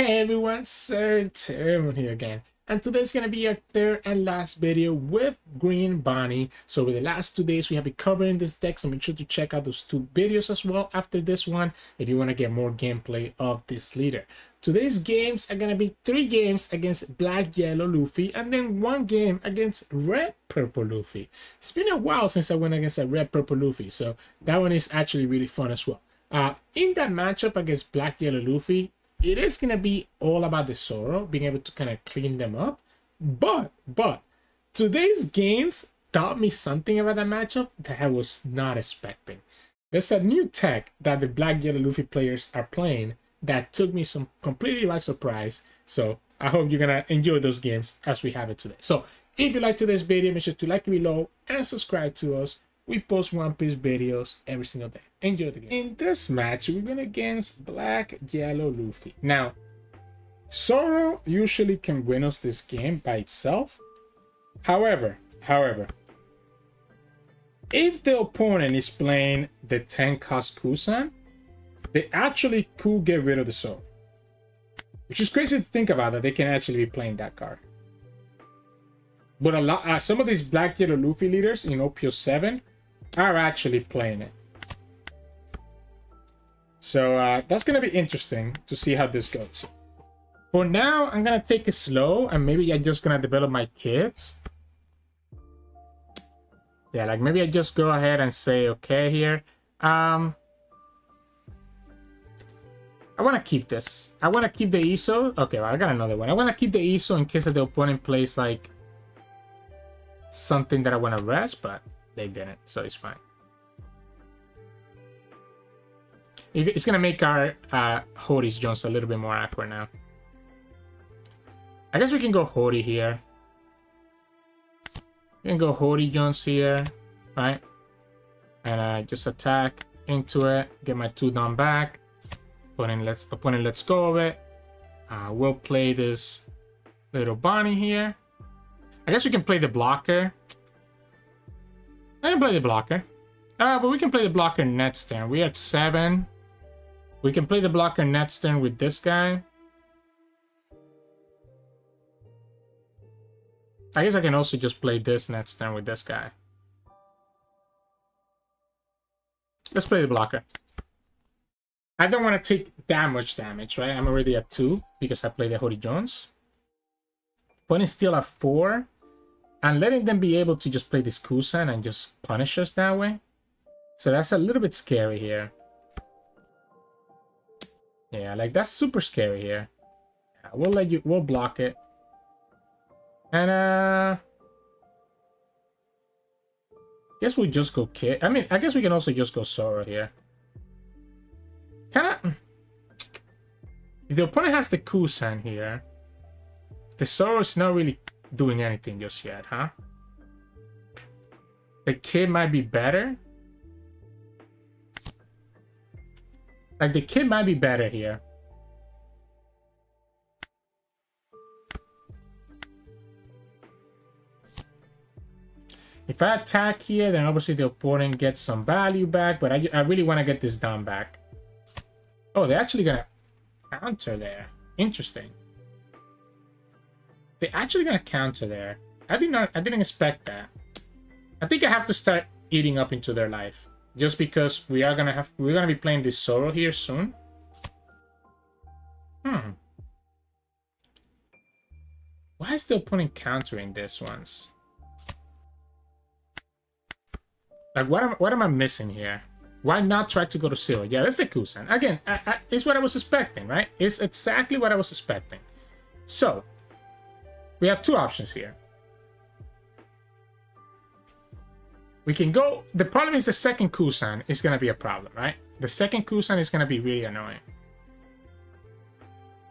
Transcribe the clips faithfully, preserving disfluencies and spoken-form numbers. Hey everyone, Sirturmund here again, and today's gonna be our third and last video with Green Bonney. So over the last two days we have been covering this deck, so make sure to check out those two videos as well after this one if you want to get more gameplay of this leader. Today's games are gonna be three games against Black Yellow Luffy and then one game against Red Purple Luffy. It's been a while since I went against a Red Purple Luffy, so that one is actually really fun as well. Uh, in that matchup against Black Yellow Luffy, it is going to be all about the Zoro, being able to kind of clean them up. But, but, today's games taught me something about that matchup that I was not expecting. There's a new tech that the Black Yellow Luffy players are playing that took me some completely by surprise. So, I hope you're going to enjoy those games as we have it today. So, if you liked today's video, make sure to like it below and subscribe to us. We post One Piece videos every single day. Enjoy the game. In this match, we're going against Black Yellow Luffy. Now, Zoro usually can win us this game by itself. However, however, if the opponent is playing the ten cost Kuzan, they actually could get rid of the Zoro. Which is crazy to think about, that they can actually be playing that card. But a lot, uh, some of these Black Yellow Luffy leaders in O P zero seven are actually playing it. So uh, that's going to be interesting to see how this goes. For now, I'm going to take it slow, and maybe I'm just going to develop my kids. Yeah, like maybe I just go ahead and say okay here. Um, I want to keep this. I want to keep the I S O. Okay, well, I got another one. I want to keep the I S O in case that the opponent plays like something that I want to rest, but they didn't, so it's fine. It's going to make our uh, Hody Jones a little bit more awkward now. I guess we can go Hody here. We can go Hody Jones here, right? And uh, just attack into it. Get my two down back. Opponent let's, opponent let's go of it. Uh, we'll play this little Bonnie here. I guess we can play the blocker. I can play the blocker. Uh, but we can play the blocker next turn. We're at seven. We can play the blocker next turn with this guy. I guess I can also just play this next turn with this guy. Let's play the blocker. I don't want to take that much damage, right? I'm already at two because I played the Hody Jones. But it's still at four. And letting them be able to just play this Kuzan and just punish us that way. So that's a little bit scary here. Yeah, like that's super scary here. Yeah, we'll let you, we'll block it. And uh, guess we'll just go Kid. I mean, I guess we can also just go Zoro here. Kinda, if the opponent has the Kuzan here, the Zoro is not really doing anything just yet, huh? The Kid might be better. Like, the Kid might be better here. If I attack here, then obviously the opponent gets some value back, but I, I really want to get this down back. Oh, they're actually going to counter there. Interesting. They're actually going to counter there. I did not, I didn't expect that. I think I have to start eating up into their life. Just because we are gonna have, we're gonna be playing this Zoro here soon. Hmm. Why is the opponent countering this ones? Like, what am what am I missing here? Why not try to go to Zero? Yeah, that's the Kuzan again. I, I, it's what I was expecting, right? It's exactly what I was expecting. So we have two options here. We can go, the problem is the second Kuzan is going to be a problem, right? The second Kuzan is going to be really annoying.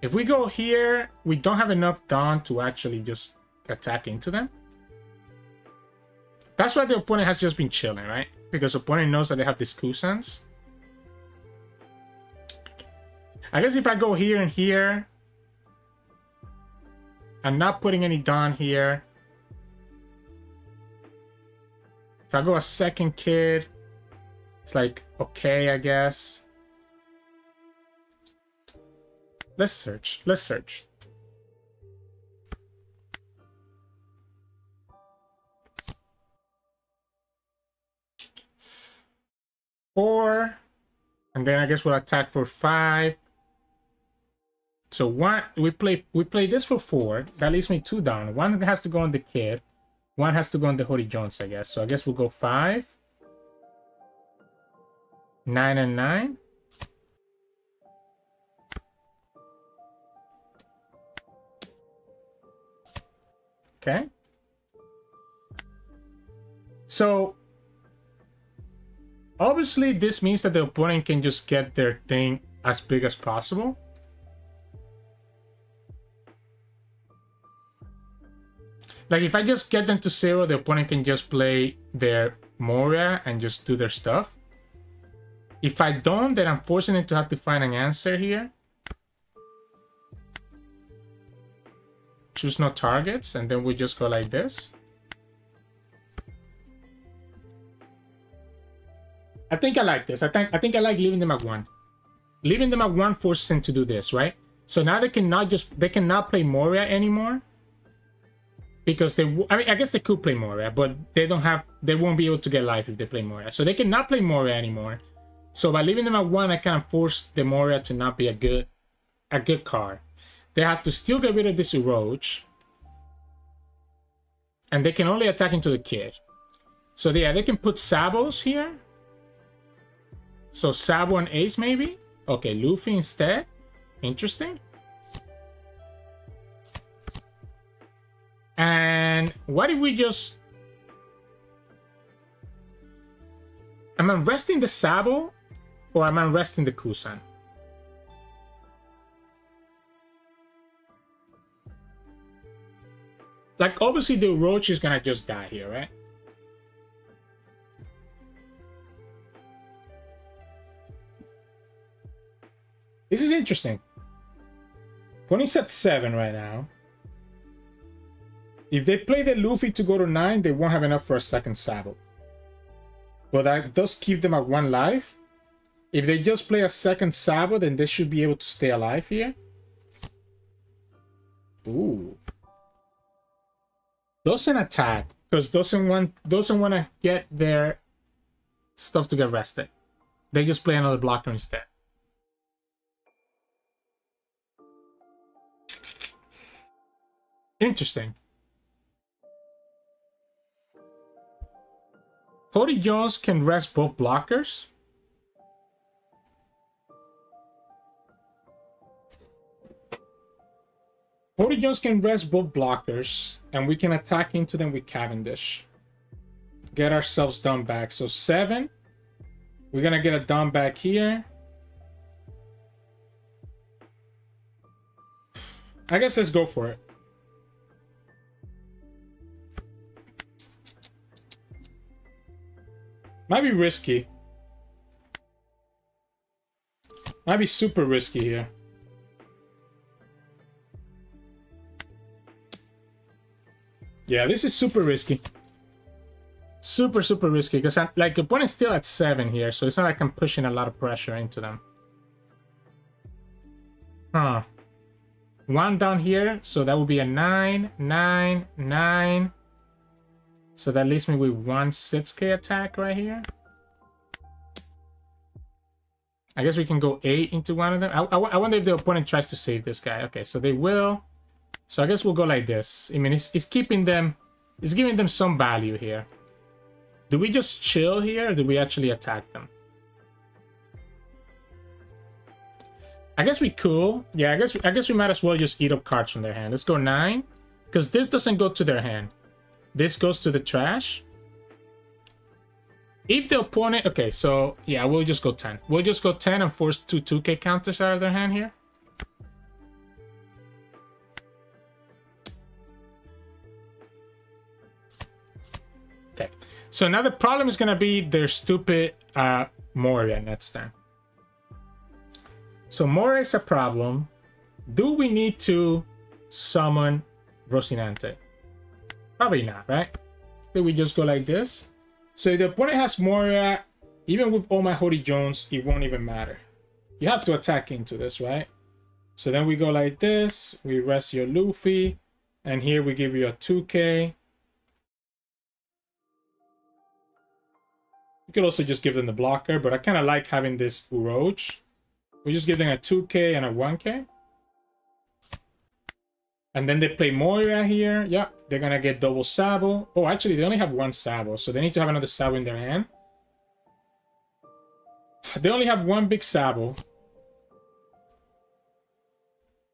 If we go here, we don't have enough Dawn to actually just attack into them. That's why the opponent has just been chilling, right? Because the opponent knows that they have these Kuzans. I guess if I go here and here, I'm not putting any Dawn here. If I go a second Kid, it's like, okay, I guess. Let's search. Let's search. Four. And then I guess we'll attack for five. So one, we play we play this for four. That leaves me two down. One has to go on the kid. One has to go on the Hody Jones, I guess. So I guess we'll go five. Nine and nine. Okay. So obviously this means that the opponent can just get their thing as big as possible. Like, if I just get them to zero, the opponent can just play their Moria and just do their stuff. If I don't, then I'm forcing it to have to find an answer here. Choose no targets, and then we just go like this. I think I like this. I think I think I like leaving them at one. Leaving them at one forces them to do this, right? So now they cannot just they cannot play Moria anymore. Because they, I mean, I guess they could play Moria, but they don't have, they won't be able to get life if they play Moria. So they cannot play Moria anymore. So by leaving them at one, I kind of force the Moria to not be a good, a good card. They have to still get rid of this Urouge. And they can only attack into the kid. So yeah, they can put Sabos here. So Sabo and Ace maybe. Okay, Luffy instead. Interesting. And what if we just... am I resting the Sabo or am I resting the Kuzan? Like, obviously the Urouge is gonna just die here, right? This is interesting. Pony's at seven right now. If they play the Luffy to go to nine, they won't have enough for a second Sabo. But that does keep them at one life. If they just play a second Sabo, then they should be able to stay alive here. Ooh. Doesn't attack, because doesn't want doesn't want to get their stuff to get rested. They just play another blocker instead. Interesting. Hody Jones can rest both blockers. Hody Jones can rest both blockers, and we can attack into them with Cavendish. Get ourselves done back. So seven. We're gonna get a done back here. I guess let's go for it. Might be risky. Might be super risky here. Yeah, this is super risky. Super, super risky. Because, like, the opponent's still at seven here. So it's not like I'm pushing a lot of pressure into them. Huh. One down here. So that would be a nine, nine, nine. So that leaves me with one six K attack right here. I guess we can go eight into one of them. I, I, I wonder if the opponent tries to save this guy. Okay, so they will. So I guess we'll go like this. I mean, it's, it's keeping them... it's giving them some value here. Do we just chill here or do we actually attack them? I guess we cool. Yeah, I guess, I guess we might as well just eat up cards from their hand. Let's go nine. Because this doesn't go to their hand. This goes to the trash. If the opponent... okay, so yeah, we'll just go ten. We'll just go ten and force two 2K counters out of their hand here. Okay. So now the problem is going to be their stupid uh, Moria next time. So Moria is a problem. Do we need to summon Rocinante? Probably not, right? Then we just go like this. So if the opponent has Moria, even with all my Hody Jones, it won't even matter. You have to attack into this, right? So then we go like this, we rest your Luffy, and here we give you a two K. You could also just give them the blocker, but I kind of like having this Urouge. We just give them a two K and a one K. And then they play Moria here. Yeah, they're going to get double Sabo. Oh, actually, they only have one Sabo, so they need to have another Sabo in their hand. They only have one big Sabo.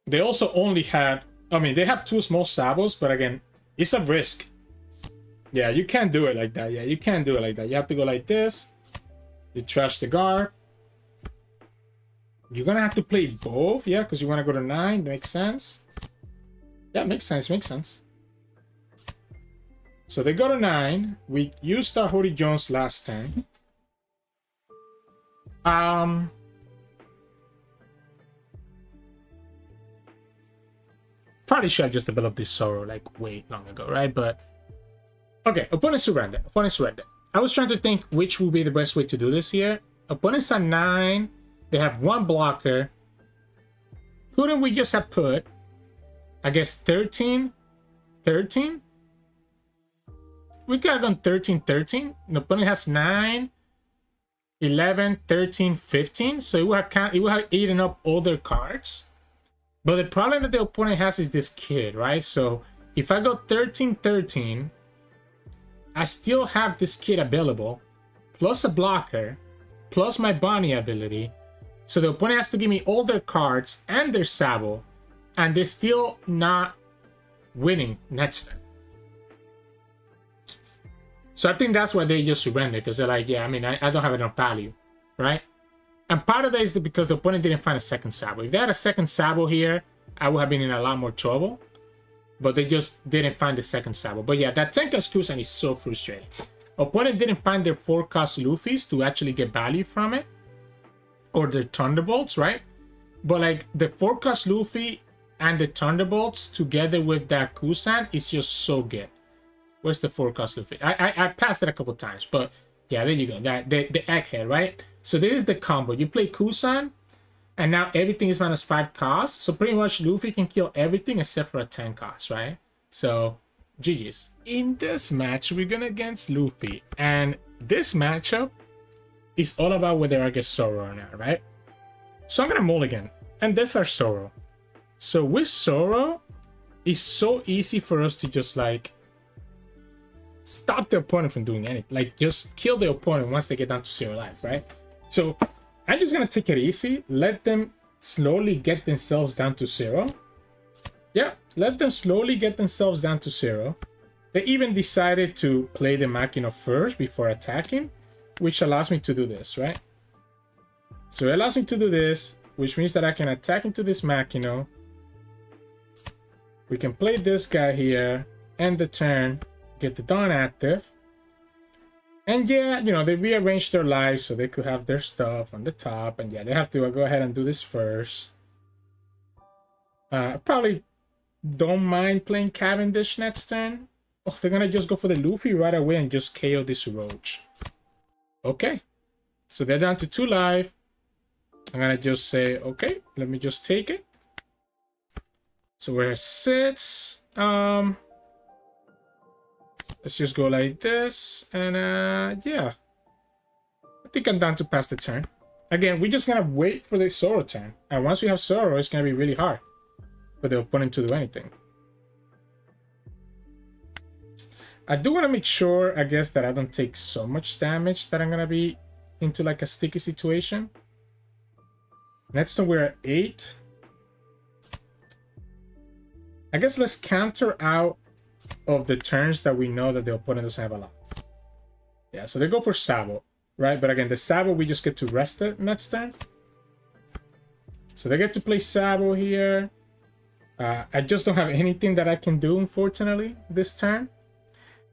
They also only had... I mean, they have two small Sabos, but again, it's a risk. Yeah, you can't do it like that. Yeah, you can't do it like that. You have to go like this. You trash the Garp. You're going to have to play both, yeah, because you want to go to nine. Makes sense. Yeah, makes sense, makes sense. So they go to nine. We used our Hody Jones last time. Um... Probably should have just developed this Zoro like way long ago, right? But okay, opponent surrender. Opponent surrender. I was trying to think which would be the best way to do this here. Opponents are nine. They have one blocker. Couldn't we just have put, I guess, thirteen, thirteen? We could have gone thirteen, thirteen. The opponent has nine, eleven, thirteen, fifteen. So it would have, count, it would have eaten up all their cards. But the problem that the opponent has is this kid, right? So if I go thirteen, thirteen, I still have this kid available, plus a blocker, plus my Bonnie ability. So the opponent has to give me all their cards and their Sabo, and they're still not winning next time. So I think that's why they just surrender, because they're like, yeah, I mean, I, I don't have enough value, right? And part of that is because the opponent didn't find a second Sabo. If they had a second Sabo here, I would have been in a lot more trouble. But they just didn't find the second Sabo. But yeah, that ten cost Kuzan is so frustrating. Opponent didn't find their four cost Luffys to actually get value from it. Or their Thunderbolts, right? But like, the four cost Luffy and the Thunderbolts together with that Kuzan is just so good. Where's the four cost Luffy? I, I, I passed it a couple times, but yeah, there you go. That, the, the egghead, right? So this is the combo. You play Kuzan, and now everything is minus five cost. So pretty much Luffy can kill everything except for a ten cost, right? So G G's. In this match, we're going against Luffy. And this matchup is all about whether I get Zoro or not, right? So I'm going to mulligan. And this is Zoro. So with Zoro, it's so easy for us to just like stop the opponent from doing anything. Like just kill the opponent once they get down to zero life, right? So I'm just going to take it easy. Let them slowly get themselves down to zero. Yeah, let them slowly get themselves down to zero. They even decided to play the Machino first before attacking, which allows me to do this, right? So it allows me to do this, which means that I can attack into this Machino. We can play this guy here, end the turn, get the Dawn active. And yeah, you know, they rearranged their lives so they could have their stuff on the top. And yeah, they have to go ahead and do this first. Uh, I probably don't mind playing Cavendish next turn. Oh, they're going to just go for the Luffy right away and just K O this Roach. Okay. So they're down to two life. I'm going to just say, okay, let me just take it. So where it sits... Um, let's just go like this, and uh, yeah. I think I'm down to pass the turn. Again, we're just going to wait for the Zoro turn. And once we have Zoro, it's going to be really hard for the opponent to do anything. I do want to make sure, I guess, that I don't take so much damage that I'm going to be into like a sticky situation. Next time we're at eight. I guess let's counter out of the turns that we know that the opponent doesn't have a lot. Yeah, so they go for Sabo, right? But again, the Sabo, we just get to rest it next turn. So they get to play Sabo here. Uh, I just don't have anything that I can do, unfortunately, this turn.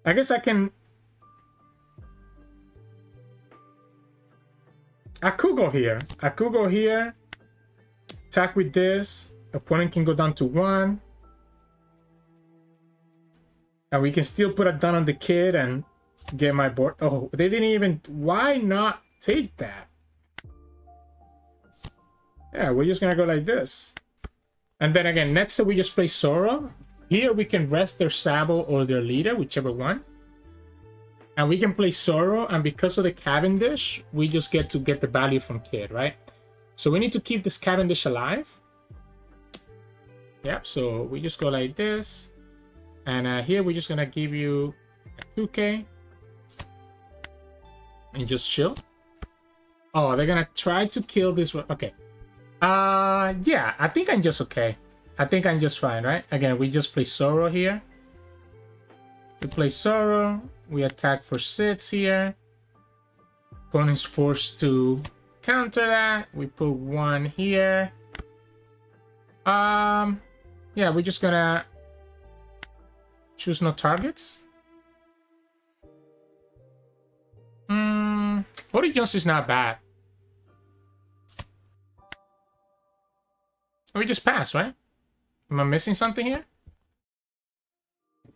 I guess I can... I could go here. I could go here. Attack with this. Opponent can go down to one. And we can still put a Dawn on the kid and get my board. Oh, they didn't even... Why not take that? Yeah, we're just going to go like this. And then again, next we just play Zoro. Here we can rest their Sabo or their leader, whichever one. And we can play Zoro, and because of the Cavendish, we just get to get the value from Kid, right? So we need to keep this Cavendish alive. Yep, so we just go like this. And uh, here we're just going to give you a two K. And just chill. Oh, they're going to try to kill this one. Okay. Uh, yeah, I think I'm just okay. I think I'm just fine, right? Again, we just play Zoro here. We play Zoro. We attack for six here. Opponent's forced to counter that. We put one here. Um, yeah, we're just gonna choose no targets. Hmm, Hody Jones is not bad. We just pass, right? Am I missing something here?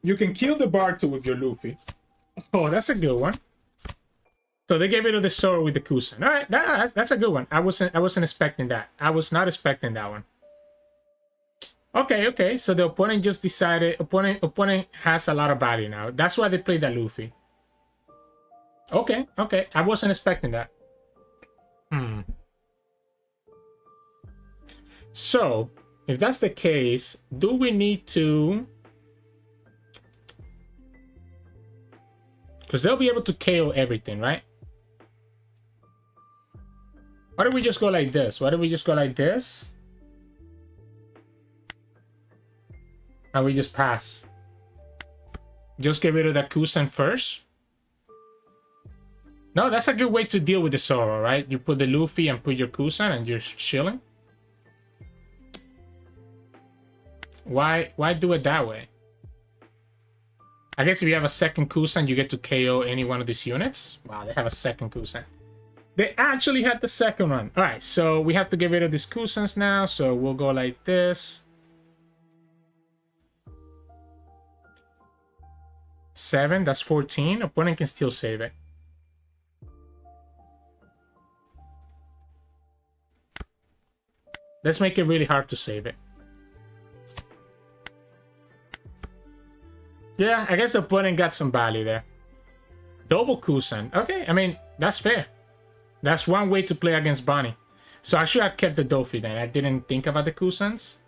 You can kill the Barto with your Luffy. Oh, that's a good one. So they gave it to the Zoro with the Kuzan. All right, that, that's, that's a good one. I wasn't, I wasn't expecting that. I was not expecting that one. Okay, okay. So the opponent just decided. Opponent, opponent has a lot of value now. That's why they played that Luffy. Okay, okay. I wasn't expecting that. Hmm. So if that's the case, do we need to? Because they'll be able to K O everything, right? Why don't we just go like this? Why don't we just go like this? And we just pass. Just get rid of that Kuzan first. No, that's a good way to deal with the Zoro, right? You put the Luffy and put your Kuzan and you're chilling. Why, why do it that way? I guess if you have a second Kuzan, you get to K O any one of these units. Wow, they have a second Kuzan. They actually had the second one. All right, so we have to get rid of these Kuzans now. So we'll go like this. Seven, that's fourteen. Opponent can still save it. Let's make it really hard to save it. Yeah, I guess the opponent got some value there. Double Kuzan. Okay, I mean, that's fair. That's one way to play against Bonnie. So I should have kept the Dofi then. I didn't think about the Kuzans.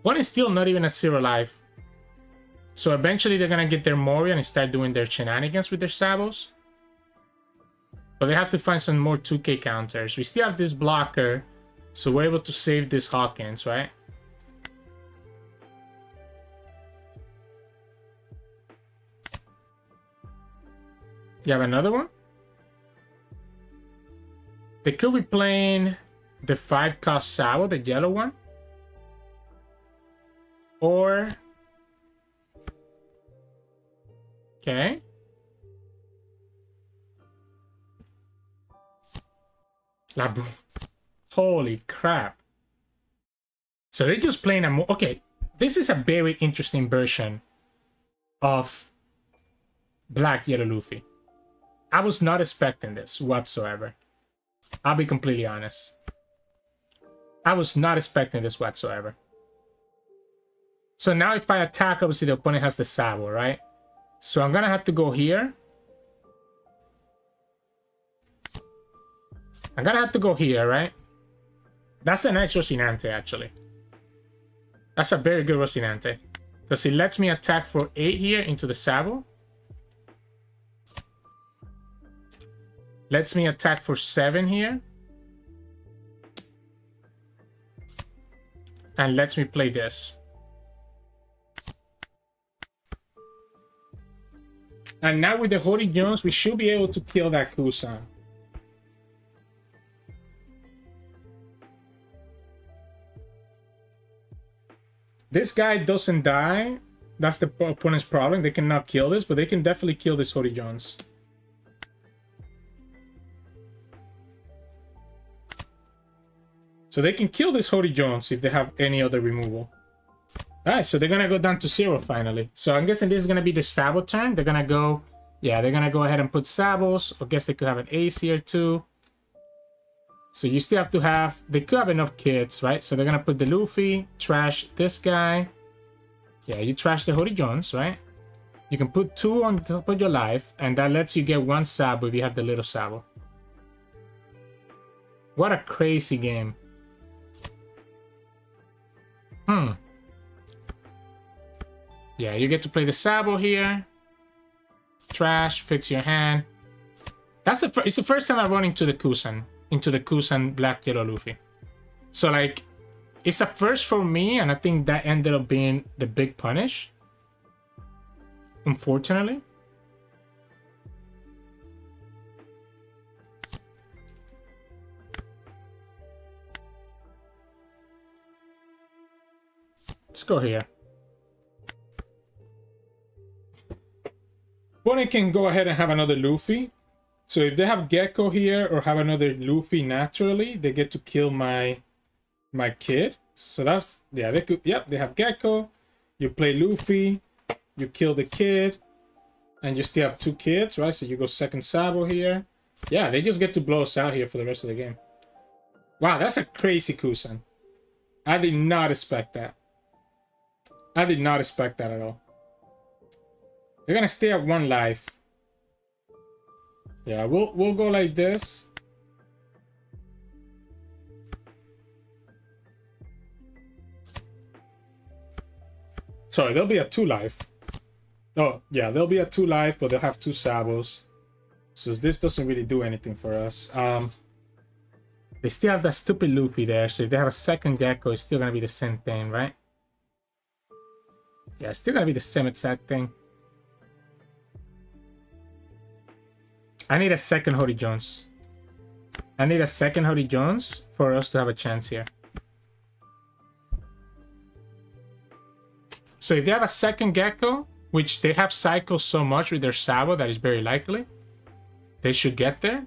One is still not even at zero life. So eventually they're going to get their Moria and start doing their shenanigans with their Sabos. But they have to find some more two K counters. We still have this blocker. So we're able to save this Hawkins, right? You have another one? They could be playing the five cost Sabo, the yellow one. Or... Okay. Labu. Holy crap. So they're just playing a... Mo okay, this is a very interesting version of Black Yellow Luffy. I was not expecting this whatsoever. I'll be completely honest. I was not expecting this whatsoever. So now if I attack, obviously the opponent has the Sabo, right? So I'm going to have to go here. I'm going to have to go here, right? That's a nice Rocinante, actually. That's a very good Rocinante. Because it lets me attack for eight here into the Sabo. Lets me attack for seven here. And lets me play this. And now with the Hody Jones, we should be able to kill that Kuzan. This guy doesn't die. That's the opponent's problem. They cannot kill this, but they can definitely kill this Hody Jones. So they can kill this Hody Jones if they have any other removal. Alright, so they're going to go down to zero finally. So I'm guessing this is going to be the Sabo turn. They're going to go... Yeah, they're going to go ahead and put Sabos. I guess they could have an Ace here too. So you still have to have, they could have enough kids, right? So they're gonna put the Luffy, trash this guy. Yeah, you trash the Hody Jones, right? You can put two on top of your life, and that lets you get one Sabo if you have the little Sabo. What a crazy game. Hmm. Yeah, you get to play the Sabo here. Trash fits your hand. That's the it's the first time I run into the Kuzan, into the Kuzan Black Yellow Luffy. So like, it's a first for me, and I think that ended up being the big punish, unfortunately. Let's go here. Bonnie can go ahead and have another Luffy. So if they have Gecko here or have another Luffy naturally, they get to kill my my kid. So that's, yeah, they could, yep, they have Gecko. You play Luffy, you kill the kid, and you still have two kids, right? So you go second Sabo here. Yeah, they just get to blow us out here for the rest of the game. Wow, that's a crazy Kuzan. I did not expect that. I did not expect that at all. They're gonna stay at one life. Yeah, we'll we'll go like this. Sorry, there'll be a two life. Oh yeah, there'll be a two life, but they'll have two Sabos. So this doesn't really do anything for us. Um, they still have that stupid Luffy there. So if they have a second Gecko, it's still gonna be the same thing, right? Yeah, it's still gonna be the same exact thing. I need a second Hody Jones. I need a second Hody Jones for us to have a chance here. So if they have a second Gecko, which they have cycled so much with their Sabo that is very likely, they should get there.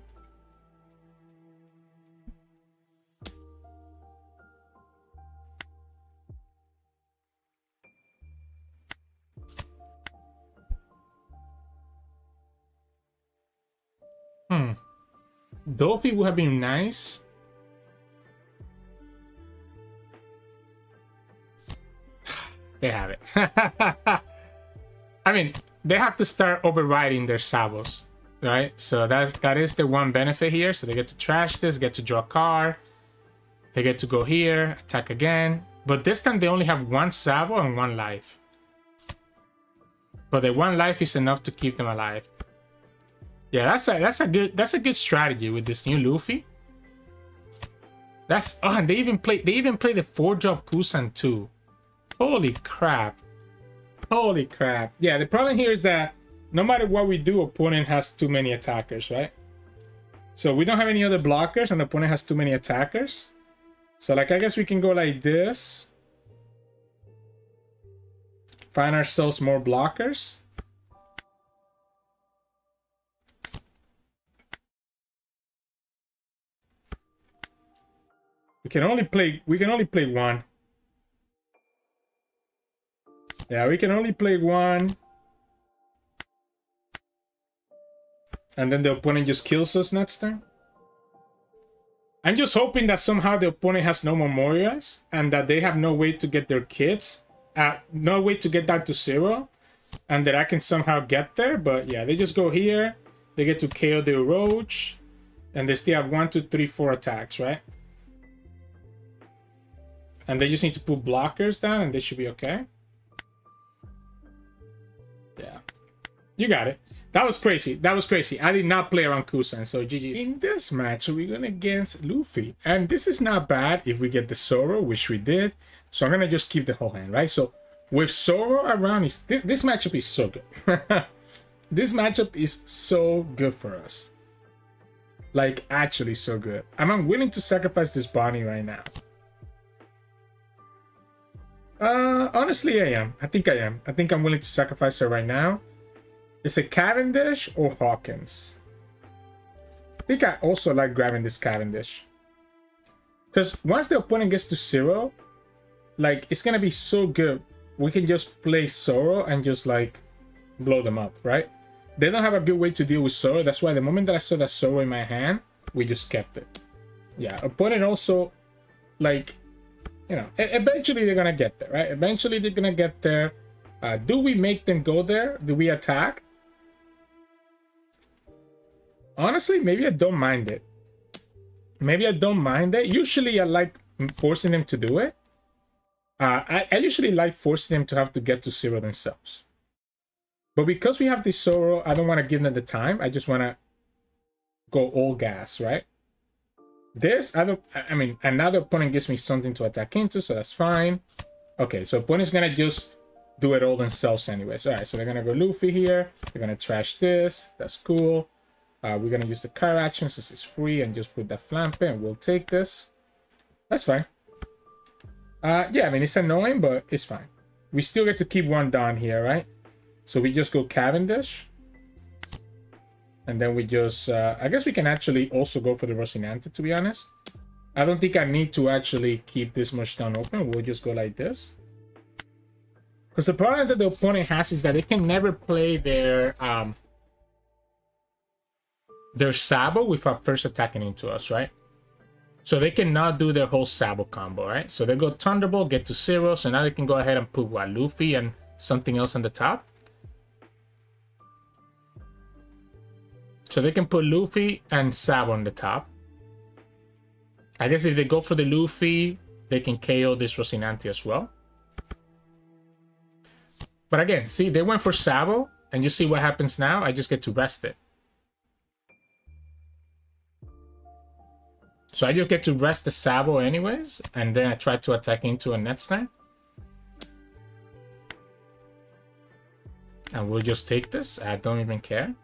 Hmm. Dolphy would have been nice. They have it. I mean, they have to start overriding their Sabos, right? So that's, that is the one benefit here. So they get to trash this, get to draw a card. They get to go here, attack again. But this time they only have one Sabo and one life. But the one life is enough to keep them alive. Yeah, that's a, that's a good that's a good strategy with this new Luffy. That's, oh, and they even play they even play the four drop Kuzan too. Holy crap! Holy crap! Yeah, the problem here is that no matter what we do, opponent has too many attackers, right? So we don't have any other blockers, and the opponent has too many attackers. So like, I guess we can go like this, find ourselves more blockers. We can only play, we can only play one. Yeah, we can only play one. And then the opponent just kills us next time. I'm just hoping that somehow the opponent has no more Morias and that they have no way to get their kids. Uh, no way to get that to zero. And that I can somehow get there. But yeah, they just go here. They get to K O the Urouge. And they still have one, two, three, four attacks, right? And they just need to put blockers down and they should be okay. Yeah. You got it. That was crazy. That was crazy. I did not play around Kuzan, so G G's. In this match, we're going against Luffy. And this is not bad if we get the Zoro, which we did. So I'm going to just keep the whole hand, right? So with Zoro around, is th this matchup is so good. This matchup is so good for us. Like, actually so good. I'm unwilling to sacrifice this Bonnie right now. Uh, honestly, I am. I think I am. I think I'm willing to sacrifice her right now. Is it Cavendish or Hawkins? I think I also like grabbing this Cavendish. Because once the opponent gets to zero, like, it's going to be so good. We can just play Zoro and just, like, blow them up, right? They don't have a good way to deal with Zoro. That's why the moment that I saw that Zoro in my hand, we just kept it. yeah, opponent also, like, you know, eventually they're gonna get there, right? Eventually they're gonna get there. Uh, do we make them go there? Do we attack? Honestly, maybe I don't mind it. Maybe I don't mind it. Usually I like forcing them to do it. Uh, I, I usually like forcing them to have to get to zero themselves. But because we have this Zoro, I don't want to give them the time. I just want to go all gas, right? There's other, I mean, another opponent gives me something to attack into, so that's fine. Okay, so opponent's going to just do it all themselves anyways. All right, so they're going to go Luffy here. They're going to trash this. That's cool. Uh, we're going to use the car action since it's free and just put that flampe and we'll take this. That's fine. Uh, yeah, I mean, it's annoying, but it's fine. We still get to keep one down here, right? So we just go Cavendish. And then we just... Uh, I guess we can actually also go for the Rocinante, to be honest. I don't think I need to actually keep this much down open. We'll just go like this. Because the problem that the opponent has is that they can never play their... Um, their Sabo without first attacking into us, right? So they cannot do their whole Sabo combo, right? So they go Thunderbolt, get to zero. So now they can go ahead and put what, Luffy and something else on the top. So they can put Luffy and Sabo on the top. I guess if they go for the Luffy, they can K O this Rocinante as well. But again, see, they went for Sabo, and you see what happens now? I just get to rest it. So I just get to rest the Sabo anyways, and then I try to attack into a next time. And we'll just take this. I don't even care.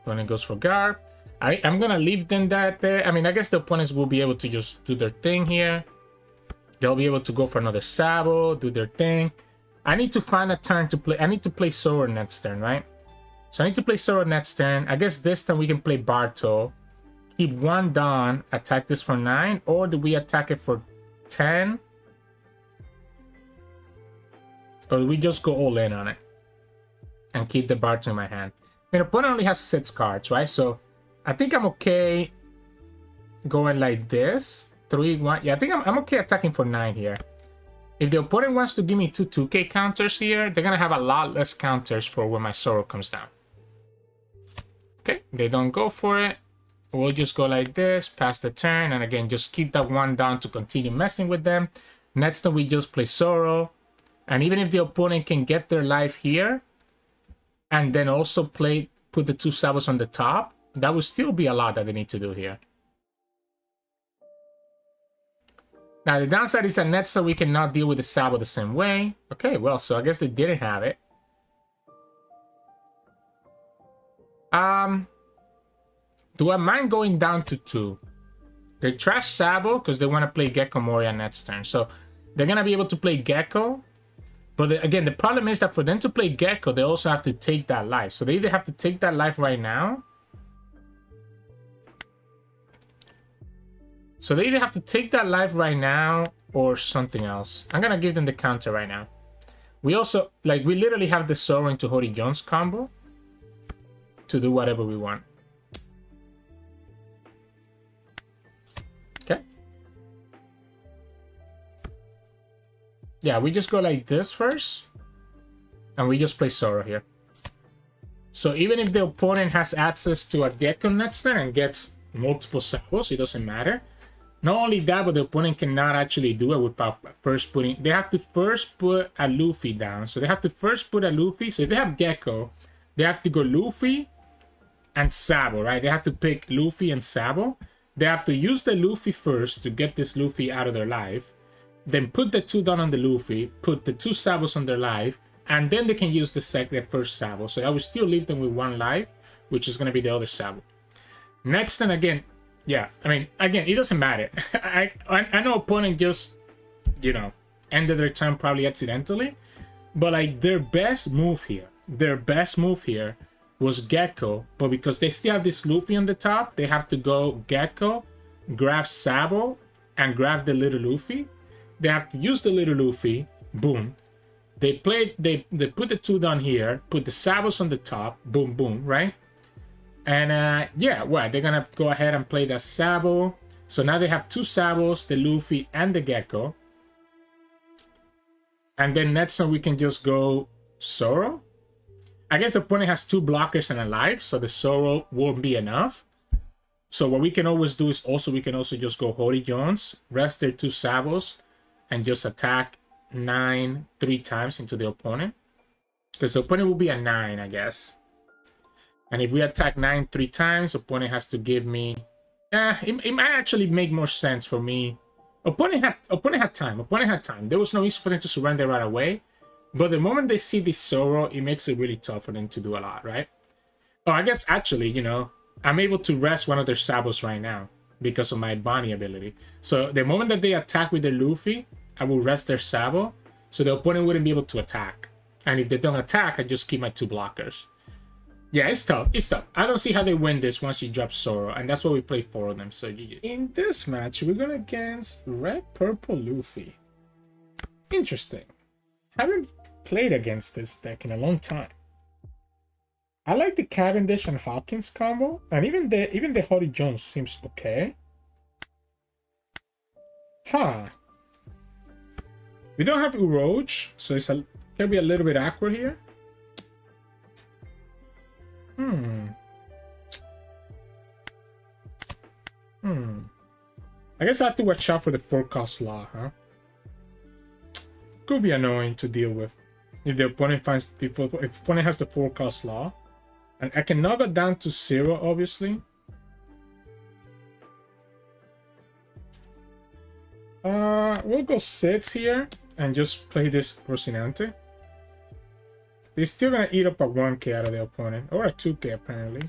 Opponent goes for Garp. I, I'm going to leave them that there. I mean, I guess the opponents will be able to just do their thing here. They'll be able to go for another Sabo, do their thing. I need to find a turn to play. I need to play Zoro next turn, right? So I need to play Zoro next turn. I guess this time we can play Barto. Keep one down, attack this for nine, or do we attack it for ten? Or do we just go all in on it and keep the Barto in my hand? I mean, opponent only has six cards, right? So I think I'm okay going like this. Three, one. Yeah, I think I'm, I'm okay attacking for nine here. If the opponent wants to give me two 2k counters here, they're gonna have a lot less counters for when my Zoro comes down. Okay, they don't go for it. We'll just go like this, pass the turn, and again, just keep that one down to continue messing with them. Next time, we just play Zoro. And even if the opponent can get their life here, and then also play, put the two Sabos on the top, that would still be a lot that they need to do here. Now, the downside is that next time, we cannot deal with the Sabo the same way. Okay, well, so I guess they didn't have it. Um... Do I mind going down to two? They trash Sabo because they want to play Gecko Moria next turn. So they're going to be able to play Gecko. But the, again, the problem is that for them to play Gecko, they also have to take that life. So they either have to take that life right now. So they either have to take that life right now or something else. I'm going to give them the counter right now. We also, like, we literally have the Zoro into Hody Jones combo to do whatever we want. Yeah, we just go like this first, and we just play Zoro here. So even if the opponent has access to a Gecko next turn and gets multiple Sabos, it doesn't matter. Not only that, but the opponent cannot actually do it without first putting... They have to first put a Luffy down. So they have to first put a Luffy. So if they have Gecko, they have to go Luffy and Sabo, right? They have to pick Luffy and Sabo. They have to use the Luffy first to get this Luffy out of their life. Then put the two down on the Luffy, put the two Sabos on their life, and then they can use the second first Sabo. So I will still leave them with one life, which is going to be the other Sabo. Next turn again, yeah, I mean, again, it doesn't matter. I, I, I know opponent just, you know, ended their turn probably accidentally, but like their best move here, their best move here was Gecko, but because they still have this Luffy on the top, they have to go Gecko, grab Sabo, and grab the little Luffy. They have to use the little Luffy. Boom. They play. They they put the two down here. Put the Sabos on the top. Boom, boom. Right. And uh, yeah, well, they're gonna go ahead and play the Sabo. So now they have two Sabos, the Luffy and the Gecko. And then next one, we can just go Zoro. I guess the opponent has two blockers and a life, so the Zoro won't be enough. So what we can always do is also, we can also just go Hody Jones, rest their two Sabos, and just attack nine three times into the opponent. Because the opponent will be a nine, I guess. And if we attack nine three times, opponent has to give me... Eh, it, it might actually make more sense for me. Opponent had, opponent had time. Opponent had time. There was no reason for them to surrender right away. But the moment they see this Zoro, it makes it really tough for them to do a lot, right? Oh, I guess actually, you know, I'm able to rest one of their Sabos right now because of my Bonnie ability. So the moment that they attack with their Luffy, I will rest their Sabo, so the opponent wouldn't be able to attack. And if they don't attack, I just keep my two blockers. Yeah, it's tough. It's tough. I don't see how they win this once you drop Zoro, and that's why we play four of them. So G G. In this match, we're going against Red Purple Luffy. Interesting. Haven't played against this deck in a long time. I like the Cavendish and Hawkins combo, and even the even the Hody Jones seems okay. Huh. We don't have Urouge, so it's a gonna be a little bit awkward here. Hmm. Hmm. I guess I have to watch out for the four cost Law, huh? Could be annoying to deal with if the opponent finds if, if the opponent has the four cost Law. And I can knock it down to zero, obviously. Uh, we'll go six here and just play this Rocinante. They're still going to eat up a one K out of the opponent, or a two K apparently.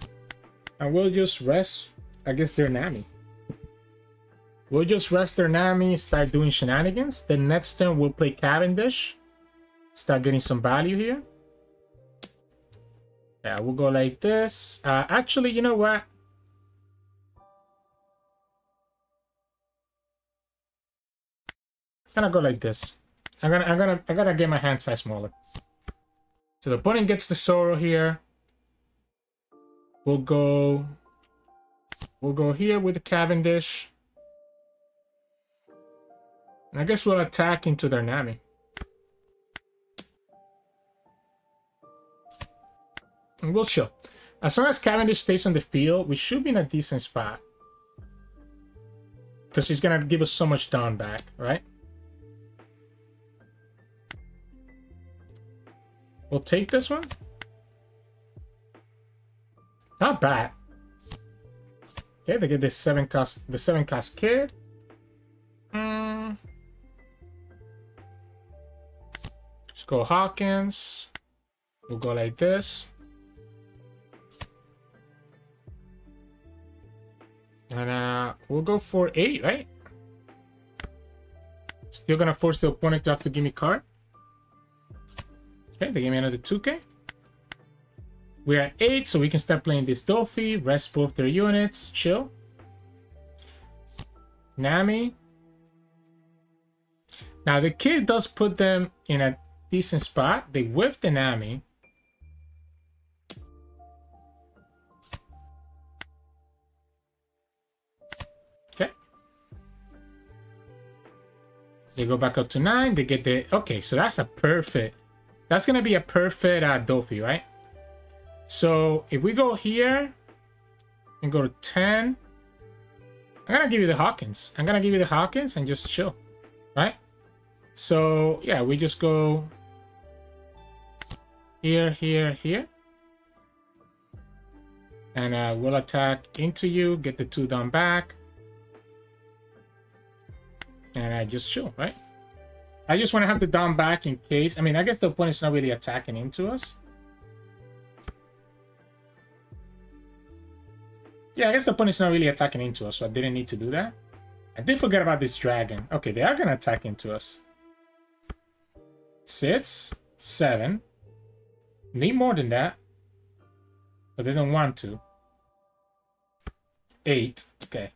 And we'll just rest, I guess, their Nami. We'll just rest their Nami, start doing shenanigans. Then next turn, we'll play Cavendish. Start getting some value here. Yeah, we'll go like this. Uh, actually, you know what? I'm gonna go like this. I'm gonna, I'm gonna, I'm gonna get my hand size smaller. So the opponent gets the Zoro here. We'll go, we'll go here with the Cavendish. And I guess we'll attack into their Nami. And we'll chill. As long as Cavendish stays on the field, we should be in a decent spot. Because he's gonna give us so much down back, right? We'll take this one. Not bad. Okay, they get this seven cost the seven cost kid. Mm. Let's go Hawkins. We'll go like this. And uh we'll go for eight, right? Still gonna force the opponent to have to give me card. Okay, they gave me another two K. We're at eight, so we can start playing this Dolphy, rest both their units, chill. Nami. Now, the kid does put them in a decent spot. They whiff the Nami. Okay. They go back up to nine. They get the... Okay, so that's a perfect... That's going to be a perfect uh, Dolphy, right? So if we go here and go to ten, I'm going to give you the Hawkins. I'm going to give you the Hawkins and just chill, right? So yeah, we just go here, here, here. And uh, we'll attack into you, get the two down back. And I uh, just chill, right? I just want to have the down back in case. I mean, I guess the opponent's not really attacking into us. Yeah, I guess the opponent's not really attacking into us, so I didn't need to do that. I did forget about this dragon. Okay, they are going to attack into us. Six, seven. Need more than that. But they don't want to. Eight. Okay.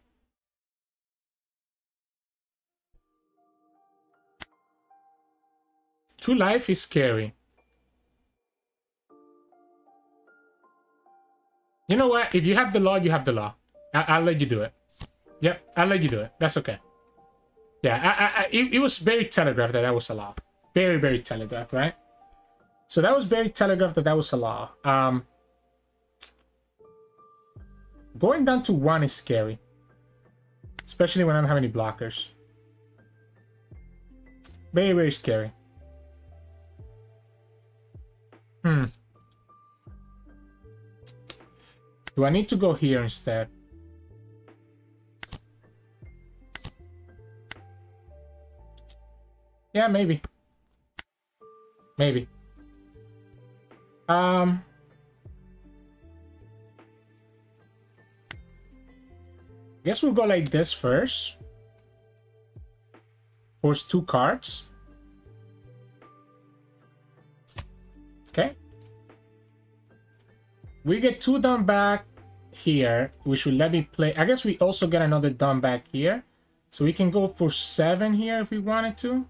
True life is scary. You know what? If you have the law, you have the law. I I'll let you do it. Yep, I'll let you do it. That's okay. Yeah, I, I, I, it, it was very telegraphed that that was a law. Very, very telegraphed, right? So that was very telegraphed that that was a law. Um, going down to one is scary. Especially when I don't have any blockers. Very, very scary. Hmm. Do I need to go here instead? Yeah, maybe. Maybe. Um. Guess we'll go like this first. Force two cards. Okay. We get two down back here, which will let me play. I guess we also get another down back here. So we can go for seven here if we wanted to.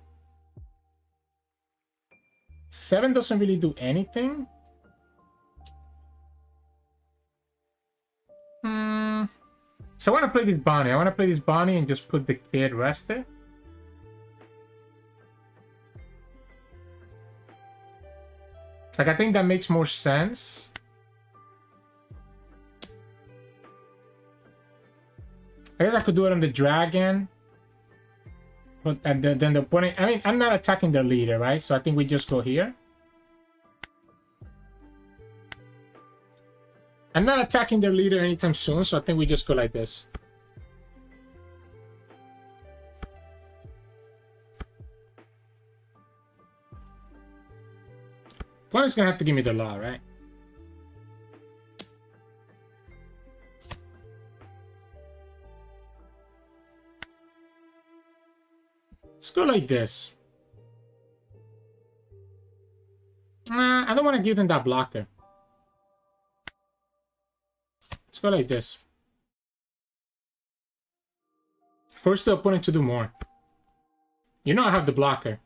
Seven doesn't really do anything. Hmm. So I want to play this Bonnie. I want to play this Bonnie and just put the kid rested. Like, I think that makes more sense. I guess I could do it on the dragon. But and the, then the opponent... I mean, I'm not attacking their leader, right? So I think we just go here. I'm not attacking their leader anytime soon, so I think we just go like this. Opponent's gonna have to give me the law, right? Let's go like this. Nah, I don't want to give them that blocker. Let's go like this. Force the opponent to do more. You know I have the blocker.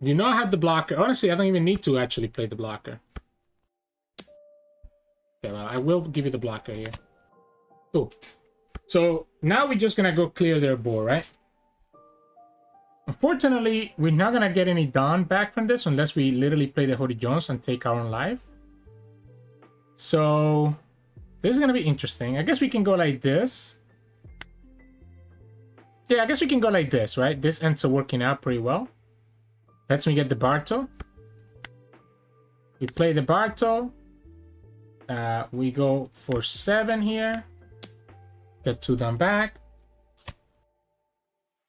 You know I have the blocker. Honestly, I don't even need to actually play the blocker. Okay, well, I will give you the blocker here. Cool. So now we're just gonna go clear their board, right? Unfortunately, we're not gonna get any Dawn back from this unless we literally play the Hody Jones and take our own life. So this is gonna be interesting. I guess we can go like this. Yeah, I guess we can go like this, right? This ends up working out pretty well. Let's me get the Barto. We play the Barto. Uh, we go for seven here. Get two down back.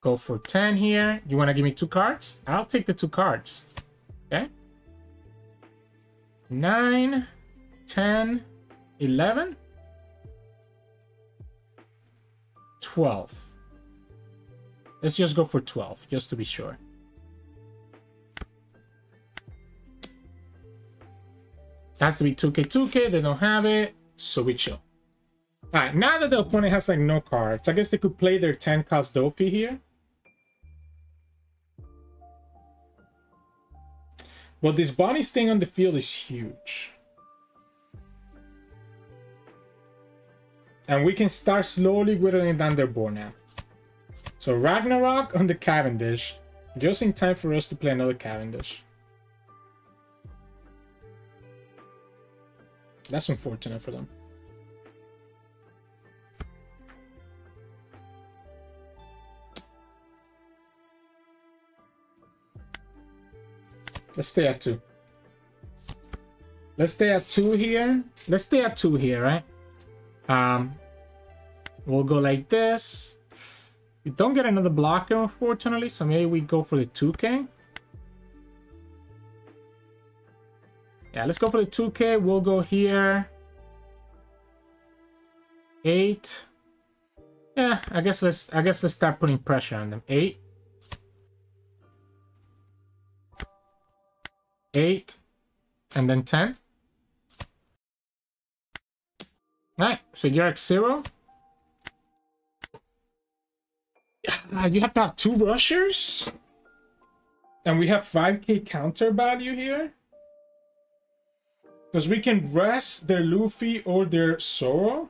Go for ten here. You want to give me two cards? I'll take the two cards. Okay. nine, ten, eleven, twelve. Let's just go for twelve, just to be sure. Has to be two K, two K. They don't have it, so we chill. All right, now that the opponent has like no cards, I guess they could play their ten cost Dopey here. But this Bonnie staying on the field is huge. And we can start slowly whittling down their board now. So Ragnarok on the Cavendish, just in time for us to play another Cavendish. That's unfortunate for them. Let's stay at two. Let's stay at two here. Let's stay at two here, right? Um, we'll go like this. We don't get another blocker, unfortunately, so maybe we go for the two K. Yeah, let's go for the two K. We'll go here. Eight. Yeah, I guess let's I guess let's start putting pressure on them. Eight. Eight. And then ten. Alright, so you're at zero. You have to have two rushers. And we have five K counter value here. Because we can rest their Luffy or their Zoro.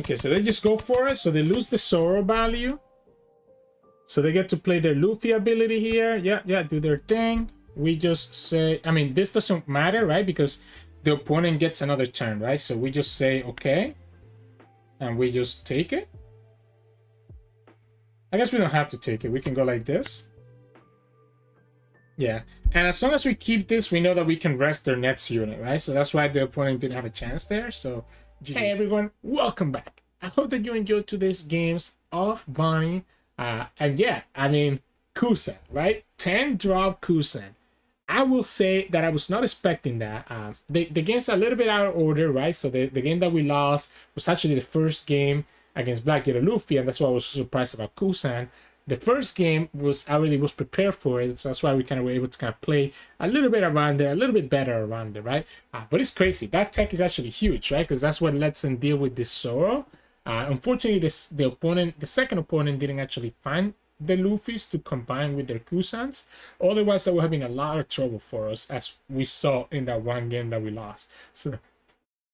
Okay, so they just go for it. So they lose the Zoro value. So they get to play their Luffy ability here. Yeah, yeah, do their thing. We just say, I mean, this doesn't matter, right? Because the opponent gets another turn, right? So we just say, okay. And we just take it. I guess we don't have to take it. We can go like this. Yeah. And as long as we keep this, we know that we can rest their next unit, right? So that's why the opponent didn't have a chance there. So, geez. Hey everyone, welcome back. I hope that you enjoyed today's games of Bonnie. Uh, and yeah, I mean, Kuzan, right? ten drop Kuzan. I will say that I was not expecting that. Um, the, the game's a little bit out of order, right? So the, the game that we lost was actually the first game against Black Yellow Luffy, and that's why I was surprised about Kuzan. The first game was, I really was prepared for it, so that's why we kind of were able to kind of play a little bit around there, a little bit better around there, right? Uh, but it's crazy. That tech is actually huge, right? Because that's what lets them deal with this Zoro. Uh, unfortunately, this, the opponent, the second opponent didn't actually find the Luffys to combine with their Kuzans. Otherwise, that would have been a lot of trouble for us, as we saw in that one game that we lost. So,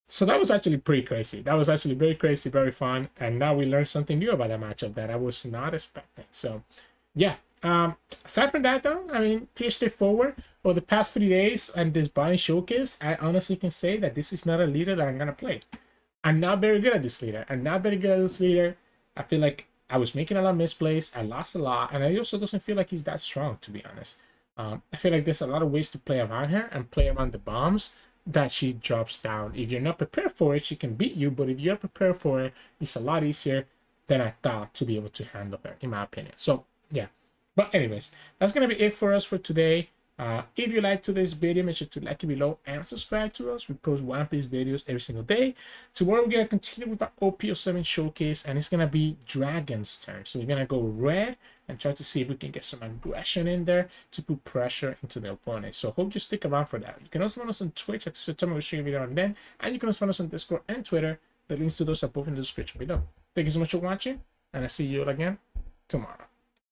so that was actually pretty crazy. That was actually very crazy, very fun. And now we learned something new about that matchup that I was not expecting. So, yeah. Um, aside from that, though, I mean, pretty straightforward. Over the past three days and this Bonnie showcase, I honestly can say that this is not a leader that I'm going to play. I'm not very good at this leader. I'm not very good at this leader. I feel like I was making a lot of misplays. I lost a lot. And I also doesn't feel like he's that strong, to be honest. Um, I feel like there's a lot of ways to play around her and play around the bombs that she drops down. If you're not prepared for it, she can beat you. But if you're prepared for it, it's a lot easier than I thought to be able to handle her, in my opinion. So, yeah. But anyways, that's going to be it for us for today. Uh, if you liked today's video, make sure to like it below and subscribe to us. We post One Piece videos every single day. Tomorrow we're going to continue with our O P oh seven showcase, and it's going to be Dragon's turn. So we're going to go red and try to see if we can get some aggression in there to put pressure into the opponent. So hope you stick around for that. You can also find us on Twitch at Sirturmund. We'll show you a video on then, and you can also find us on Discord and Twitter. The links to those are both in the description below. Thank you so much for watching, and I'll see you all again tomorrow.